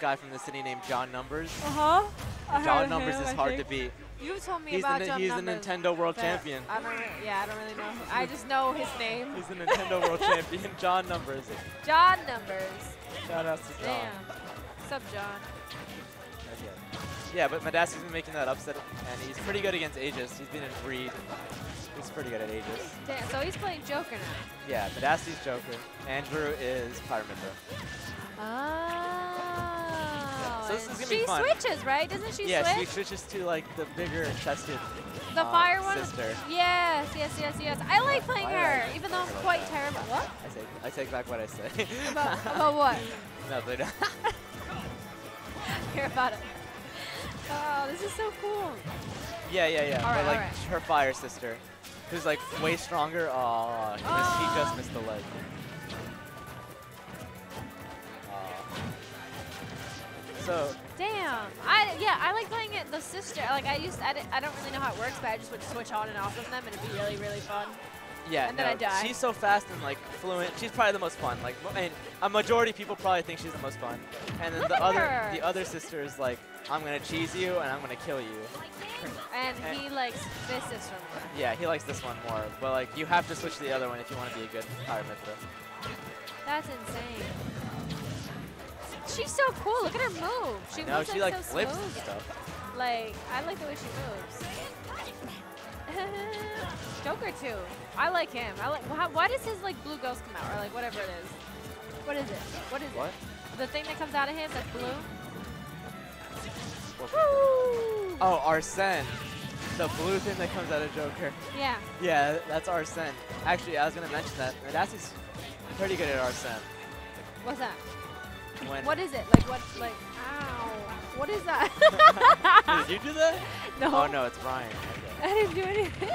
guy from the city named John Numbers. John Numbers is hard to beat. You told me about John Numbers. He's the Nintendo World Champion. I don't really know. I just know his name. He's the Nintendo World Champion, John Numbers. John Numbers. Shout out to John. Damn. What's up, John? Yeah, but Modassi's been making that upset, and he's pretty good against Aegis. He's been in Breed. He's pretty good at Aegis. Damn, so he's playing Joker now. Yeah, Modassi's Joker. Andrew is Pyramidro. So this is gonna be fun. She switches, right? Doesn't she switch? Yeah, she switches to like the bigger chested fire one? Sister. Yes, yes, yes, yes. I like playing her, even though I'm quite terrible. What? I take back what I say. About what? Nothing. Hear about it. Oh, this is so cool. Yeah, yeah, yeah. All right, but like her fire sister, who's like way stronger. Oh, he just missed the ledge. So. Damn. I like playing it the sister. Like I don't really know how it works, but I just would switch on and off of them, and it'd be really, really fun. Yeah, and then I die. She's so fast and like fluent. She's probably the most fun. Like, I mean, a majority of people probably think she's the most fun. And then the other sister is like, I'm gonna cheese you and I'm gonna kill you. And he likes this sister more. Yeah, he likes this one more. But like, you have to switch to the other one if you want to be a good Pyra Mythra. That's insane. She's so cool. Look at her move. She moves like so flips and stuff. Like, I like the way she moves. Joker too. I like him. I like. Why does his like blue ghost come out or like whatever it is? What is it? What is it? The thing that comes out of him that's blue. Woo! Oh, Arsene. The blue thing that comes out of Joker. Yeah. Yeah, that's Arsene. Actually, I was gonna mention that. Modassi's pretty good at Arsene. What's that? When what is it? Like what? Like ow. What is that? Did you do that? No. Oh no, it's Ryan. I didn't do anything.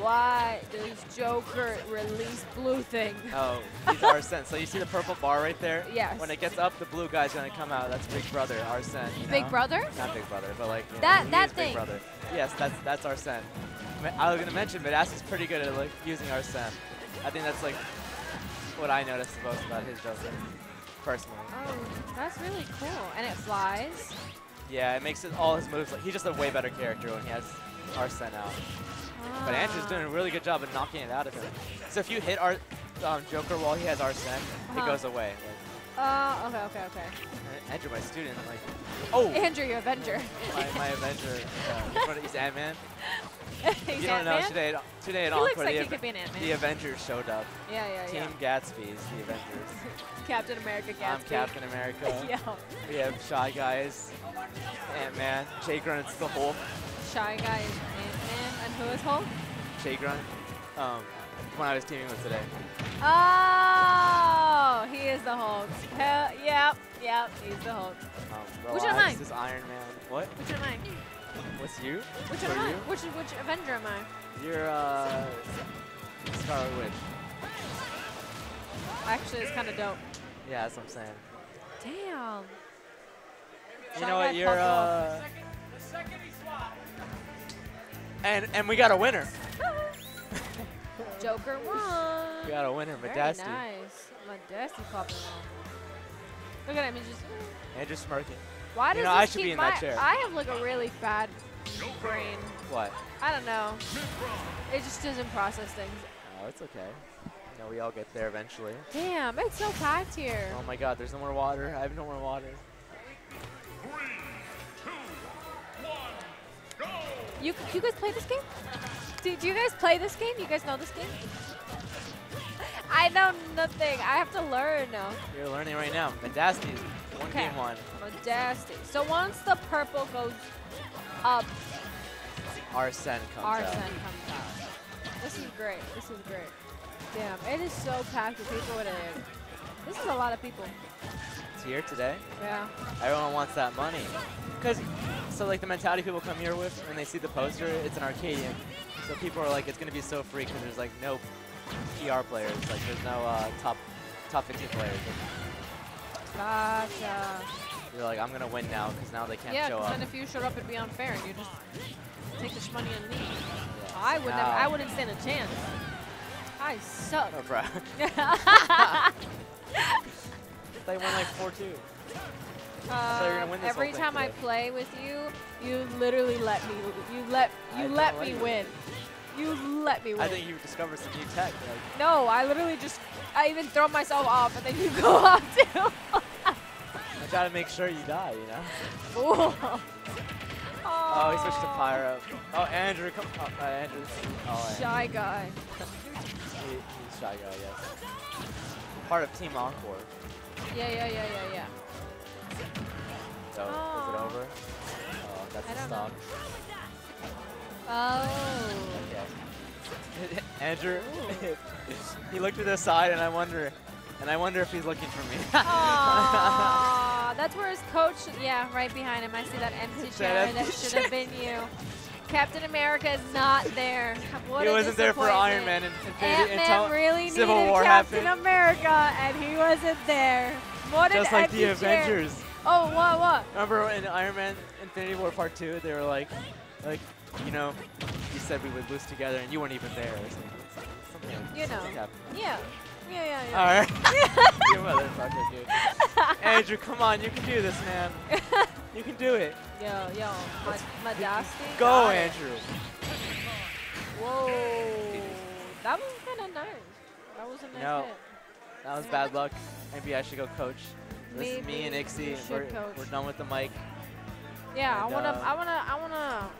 Why does Joker release blue thing? Oh, he's Arsene. So you see the purple bar right there? Yes. When it gets up, the blue guy's gonna come out. That's Big Brother, Arsene. Big Brother? Not Big Brother, but like that thing. Big Brother. Yes, that's Arsene. I was gonna mention, but Modassi's pretty good at like using Arsene. I think that's like what I noticed the most about his Joker, personally. Oh, that's really cool. And it flies. Yeah, it makes it all his moves. Like, he's just a way better character when he has Arsene out. But Andrew's doing a really good job of knocking it out of him. So if you hit our Joker while he has Arsene, it goes away. Oh, okay. Andrew, my student, like, oh. Andrew, your Avenger. My Avenger. He's Ant-Man. He's you don't know today at all. He looks like he could be an Ant-Man. The Avengers showed up. Yeah. Team Gatsby's the Avengers. Captain America Gatsby. I'm Captain America. Yeah. We have Shyguy, Ant-Man, Chaygrunt's the Hulk. Shyguy is Ant-Man, and who is Hulk? Chaygrunt, when I was teaming with today. Oh, he is the Hulk. Hell, yep, he's the Hulk. Which one am I? This is Iron Man. What? Which one am I? What's you? Which one am I? Which Avenger am I? You're Scarlet Witch. Actually, it's kind of dope. Yeah, that's what I'm saying. Damn. You know what? You're the second he swapped. And we got a winner. Joker won. We got a winner, Modassi. Very nice. Modassi popping off. Look at him. Andrew's smirking. Why does I should be in that chair. I have like a really bad brain. What? I don't know. It just doesn't process things. Oh, it's okay. You know, we all get there eventually. Damn, it's so packed here. Oh my God, there's no more water. I have no more water. 3, 2, 1. Go! You guys play this game? Do you guys play this game? You guys know this game? I know nothing. I have to learn now. You're learning right now. Modassi, one game. Modassi. So once the purple goes up, Arsene comes out. This is great. Damn, it is so packed with people in it. This is a lot of people. It's here today. Yeah. Everyone wants that money. So like the mentality people come here with when they see the poster, it's an Arcadian. So people are like, it's gonna be so free because there's like no PR players, like there's no top 15 players. Gotcha. You're like, I'm gonna win now because now they can't show up. Yeah, and if you showed up, it'd be unfair, and you just take this money and leave. Yeah. I wouldn't stand a chance. I suck. No problem. They won like 4-2. So you're gonna win this every time today. I play with you, you literally let me. You let me win. You let me win. I think you discovered some new tech. Like. No, I literally just, I even throw myself off, and then you go off too. I try to make sure you die, you know. Oh. Oh, he switched to Pyro. Oh, Andrew, come on, Andrew. Oh, Shyguy. He's Shyguy, yes. Part of Team Encore. Yeah. So, is it over? Oh, that's a stop. Oh. Okay. Andrew, he looked to the side, and I wonder if he's looking for me. Aww, that's where his coach, yeah, right behind him. I see that empty chair that should have been you. Captain America is not there. What he wasn't there for Iron Man until really Civil War happened. Captain America, and he wasn't there. What just an like the Avengers. Chair. Oh, what? Remember in Iron Man Infinity War Part 2, they were like, you know, you said we would lose together, and you weren't even there. Or something. You know, yeah. All right. You motherfucker, dude. Andrew, come on, you can do this, man. You can do it. Yo, Modassi. Go, Andrew. Whoa, that was kind of nice. That was a nice hit. That was bad luck. Maybe I should go coach. This is me and Ixie. We're done with the mic. Yeah, and I wanna.